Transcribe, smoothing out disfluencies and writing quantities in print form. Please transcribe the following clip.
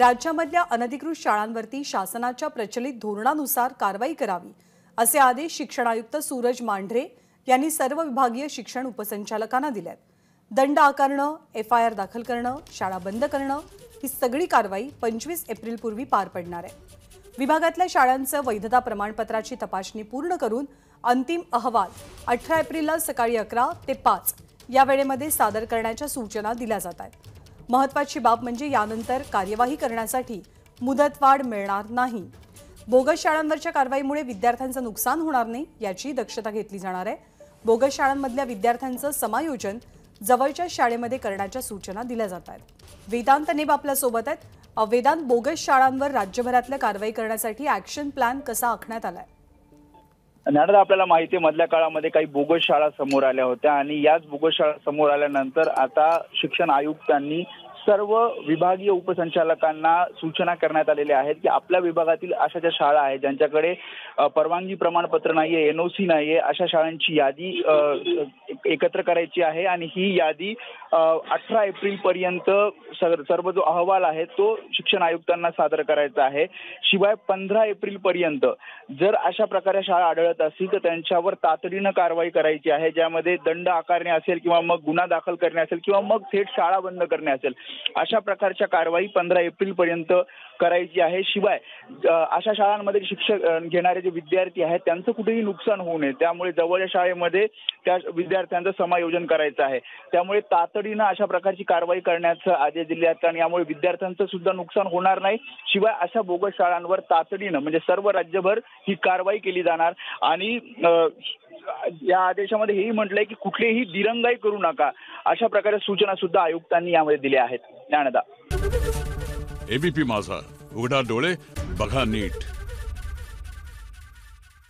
राज्यामधल्या अनधिकृत शाळांवरती शासनाच्या प्रचलित धोरणानुसार कारवाई करावी असे आदेश शिक्षण आयुक्त सूरज मांढरे यांनी सर्व विभागीय शिक्षण उपसंचालकांना दिलेत। दंड आकारणे, FIR दाखल करणे, शाळा बंद करणे ही सगळी कारवाई 25 एप्रिल पूर्वी पार पडणार आहे। विभागातल्या शाळांचं वैधता प्रमाणपत्राची तपासणी पूर्ण करून अंतिम अहवाल 18 एप्रिलला सकाळी 11 ते 5 या वेळेमध्ये सादर करण्याच्या सूचना दिल्या जात आहेत। महत्त्वाची बाब म्हणजे यानंतर कार्यवाही करण्यासाठी मुदतवाढ मिळणार नाही। बोगस शाळांवरच्या कारवाईमुळे विद्यार्थ्यांचं नुकसान होणार नाही याची दक्षता घेतली जाणार आहे। बोगस शाळांमधल्या विद्यार्थ्यांचं समायोजन जवळच्या शाळेमध्ये करण्याच्या सूचना दिल्या जात आहेत। वेदांत नेब आपल्या सोबत आहेत। वेदांत, बोगस शाळांवर राज्यभरातल्या कारवाई करण्यासाठी ऍक्शन प्लॅन कसा आखण्यात आलाय? नारद, आपल्याला माहिती आहे मधल्या काळामध्ये काही बोगस शाळा समोर आल्या होत्या आणि याच बोगस शाळा समोर आल्यानंतर आता शिक्षण आयुक्तांनी सर्व विभागीय उपसंचालकांना सूचना करण्यात आलेल्या आहेत की आपल्या विभागातील अशा ज्या शाळा आहेत ज्यांच्याकडे परवानगी प्रमाणपत्र नाहीये, NOC नाहीये, अशा शाळांची यादी एकत्र करायची आहे आणि ही यादी 18 एप्रिल पर्यंत सर्व जो अहवाल आहे तो शिक्षण आयुक्तांना सादर करायचा आहे। शिवाय 15 एप्रिल पर्यंत जर अशा प्रकारे शाळा आढळत असतील तर त्यांच्यावर तातडीनं कारवाई करायची आहे, ज्यामध्ये दंड आकारणे असेल किंवा मग गुन्हा दाखल करणे असेल किंवा मग थेट शाळा बंद करणे असेल, अशा प्रकारच्या कारवाई 15 एप्रिल पर्यंत करायची आहे। शिवाय अशा शाळांमध्ये शिक्षण घेणारे जे विद्यार्थी आहेत त्यांचं कुठेही नुकसान होऊ नये, त्यामुळे जवळच्या शाळेमध्ये त्या विद्यार्थ्यांचं समायोजन करायचं आहे। त्यामुळे तातडीनं अशा प्रकारची कारवाई करण्याचा आदेश दिले आहेत आणि यामुळे विद्यार्थ्यांचं सुद्धा नुकसान होणार नाही। शिवाय अशा बोगस शाळांवर तातडीनं म्हणजे सर्व राज्यभर ही कारवाई केली जाणार आणि या आदेशामध्ये हेही म्हटलंय की कुठलीही दिरंगाई करू नका, अशा प्रकारे सूचना सुद्धा आयुक्तांनी यामध्ये दिल्या आहेत। ज्ञानदा, ABP माझा, उघडा डोळे बघा नीट।